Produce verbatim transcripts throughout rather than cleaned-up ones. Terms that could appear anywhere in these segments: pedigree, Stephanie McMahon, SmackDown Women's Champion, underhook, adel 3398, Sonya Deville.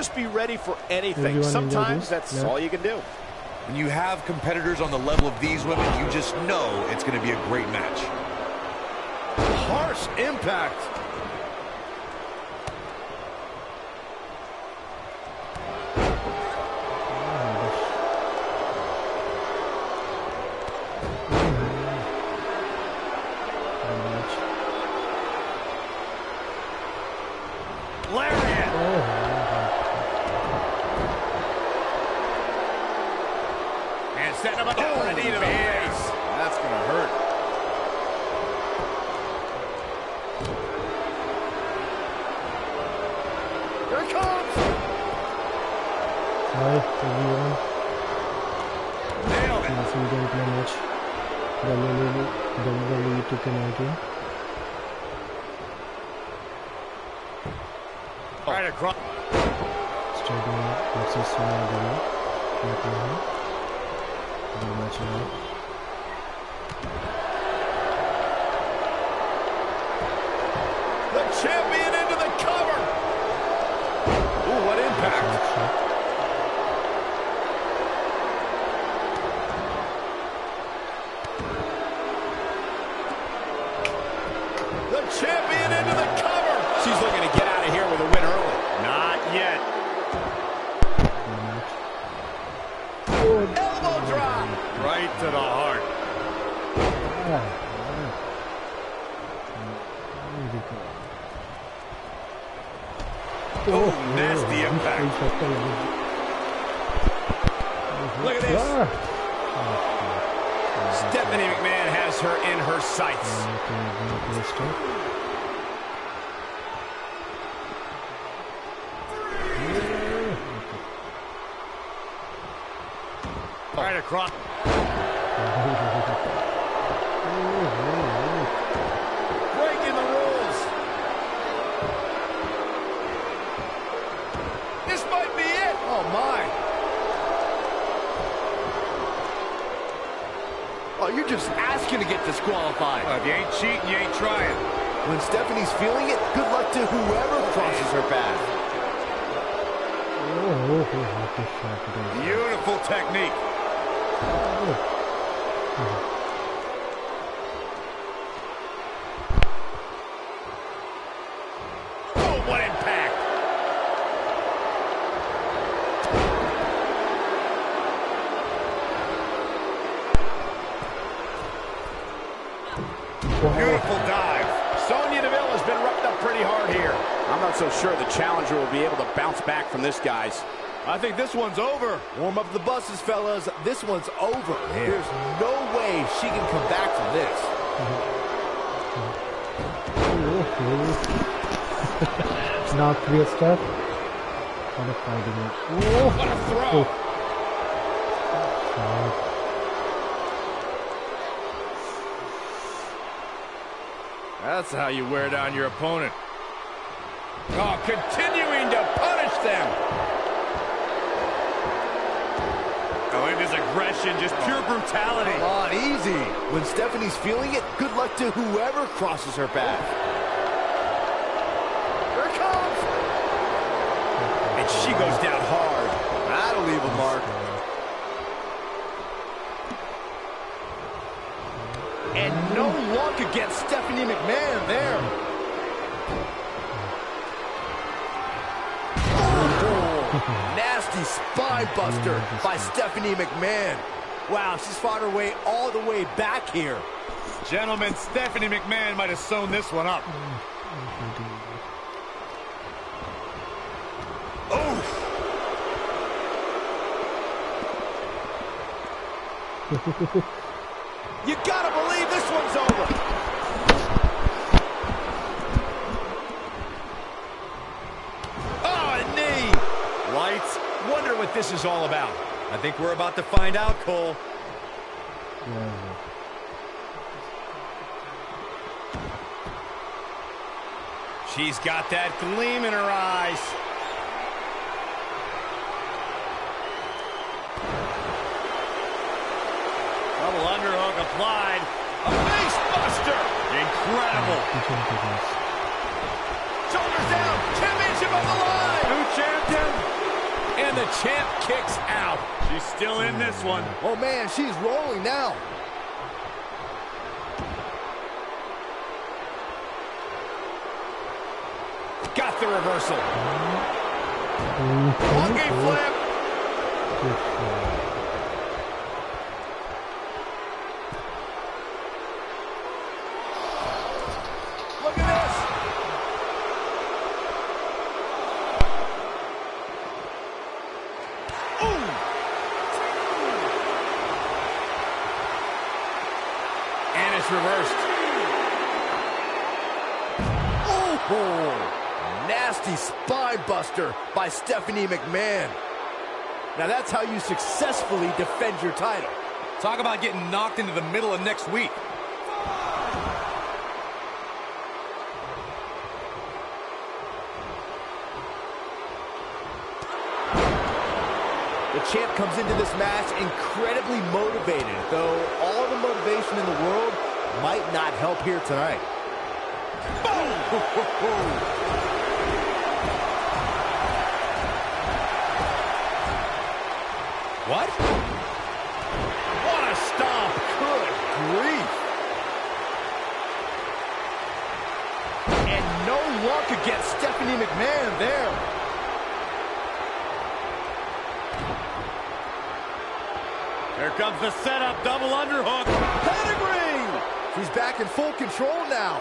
just be ready for anything. Sometimes that's yeah. all you can do. When you have competitors on the level of these women, you just know it's going to be a great match. Harsh impact. Disqualified. Uh, if you ain't cheating, you ain't trying. When Stephanie's feeling it, good luck to whoever crosses her path. Beautiful technique. Oh, what impact! Beautiful dive. Sonya Deville has been roughed up pretty hard here. I'm not so sure the challenger will be able to bounce back from this, guys. I think this one's over. Warm up the buses, fellas. This one's over. Man. There's no way she can come back from this. Now clear step. What a fighting. What a throw. Oh. That's how you wear down your opponent. Oh, continuing to punish them. Oh, and his aggression, just pure brutality. Come on, easy. When Stephanie's feeling it, good luck to whoever crosses her path. Here it comes. And she goes down hard. That'll leave a mark. And no luck against Stephanie McMahon there. Oh, nasty spine buster by Stephanie McMahon. Wow, she's fought her way all the way back here. Gentlemen, Stephanie McMahon might have sewn this one up. Oh! You gotta believe this one's over. Oh, a knee. Lights. Wonder what this is all about. I think we're about to find out, Cole. Yeah. She's got that gleam in her eyes. Underhook applied. A face buster. Incredible. Shoulders down. Championship on the line. New champion. the champ kicks out. She's still in this one. Oh, man, she's rolling now. Got the reversal. Looking flip. Look at this. Ooh. And it's reversed. Oh. Nasty spy buster by Stephanie McMahon. Now that's how you successfully defend your title. Talk about getting knocked into the middle of next week. The champ comes into this match incredibly motivated, though all the motivation in the world might not help here tonight. Boom! What? What a stomp. Good grief. And no luck against Stephanie McMahon there. Here comes the setup. Double underhook. Pedigree. She's back in full control now.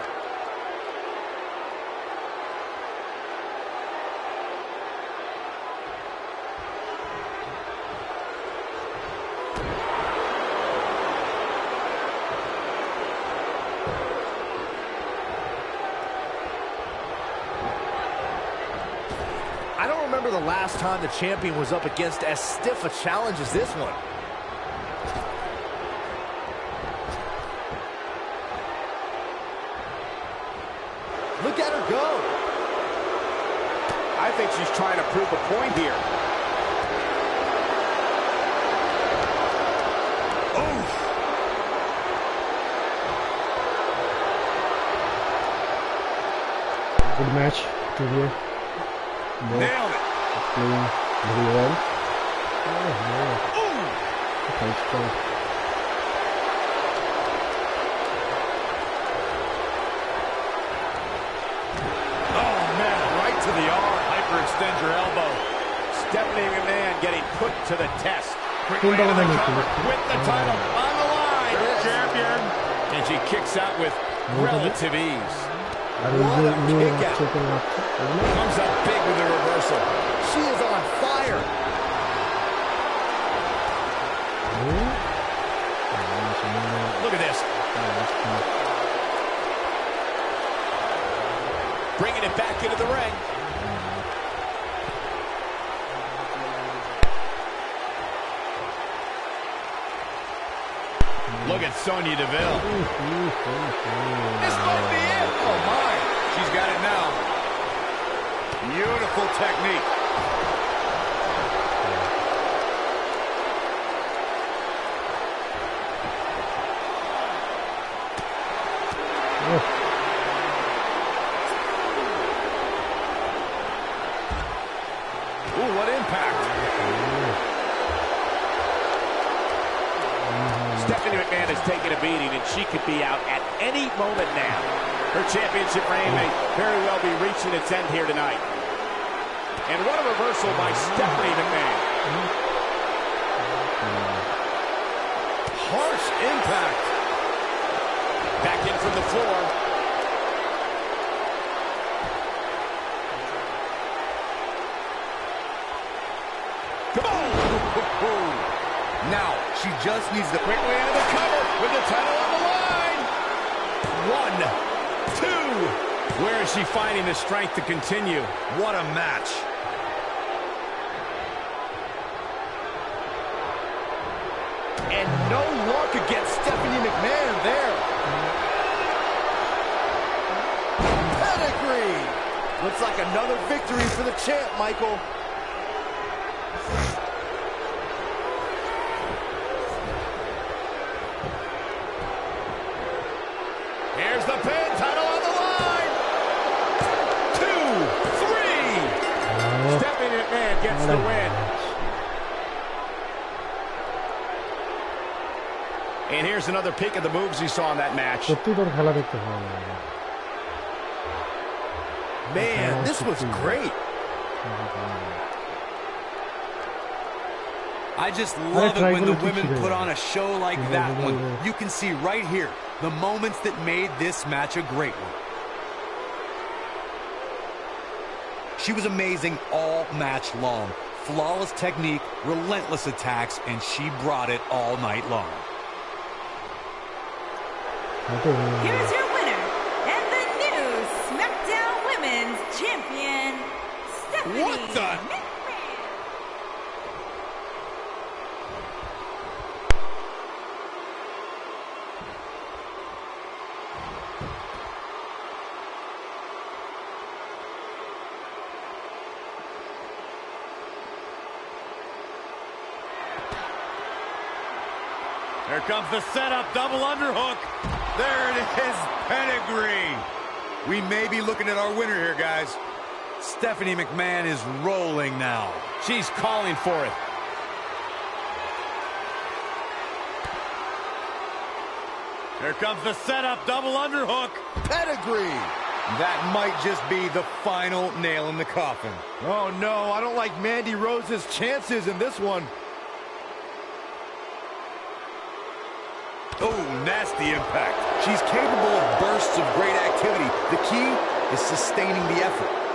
I don't remember the last time the champion was up against as stiff a challenge as this one. Look at her go. I think she's trying to prove a point here. Oh! Good match, good year. Nailed it! Really well. Oh, man. Ooh. Okay, it's cool. Oh, man, right to the arm. Hyperextend your elbow. Stephanie McMahon getting put to the test. Quickly into the cover with the title on the line. Champion. And she kicks out with relative ease. What a kick out. Comes up big with a reversal. She is on fire. Look at this. Bringing it back into the ring. Look at Sonya Deville. This might be it. Oh, my. She's got it now. Beautiful technique. Oh. Ooh, what impact. Stephanie McMahon has taken a beating, and she could be out at any moment now. Her championship reign may very well be reaching its end here tonight. And what a reversal by Stephanie McMahon. Harsh impact. Back in from the floor. Kaboom! Now, she just needs the quick way out of the cover with the title on the line. One, two. Where is she finding the strength to continue? What a match. And no luck against Stephanie McMahon there. Pedigree. Looks like another victory for the champ, Michael. Here's the pin, title on the line. Two, three. Stephanie McMahon gets the win. And here's another peek at the moves he saw in that match. Man, this was great. I just love it when the women put on a show like that one. You can see right here the moments that made this match a great one. She was amazing all match long. Flawless technique, relentless attacks, and she brought it all night long. Here's your winner, and the new SmackDown Women's Champion, Stephanie what the? McMahon. Here comes the setup, double underhook. There it is, pedigree. We may be looking at our winner here, guys. Stephanie McMahon is rolling now. She's calling for it. Here comes the setup, double underhook. Pedigree. That might just be the final nail in the coffin. Oh, no, I don't like Mandy Rose's chances in this one. Oh, nasty impact. She's capable of bursts of great activity. The key is sustaining the effort.